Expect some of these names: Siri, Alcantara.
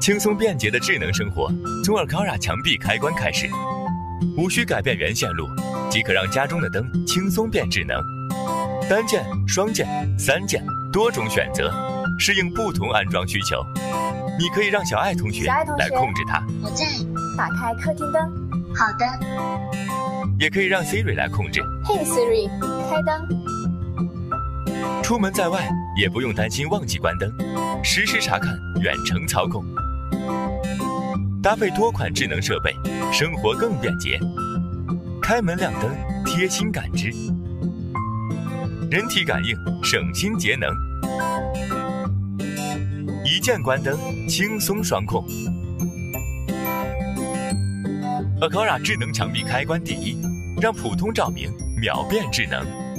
轻松便捷的智能生活从Alcantara墙壁开关开始，无需改变原线路，即可让家中的灯轻松变智能。单键、双键、三键多种选择，适应不同安装需求。你可以让小爱同学来控制它。我在打开客厅灯。好的。也可以让 Siri 来控制。Hey Siri， 开灯。出门在外也不用担心忘记关灯，实时查看远程操控。搭配多款智能设备，生活更便捷。开门亮灯，贴心感知。 人体感应，省心节能。一键关灯，轻松双控。Alcantara智能墙壁开关第一，让普通照明秒变智能。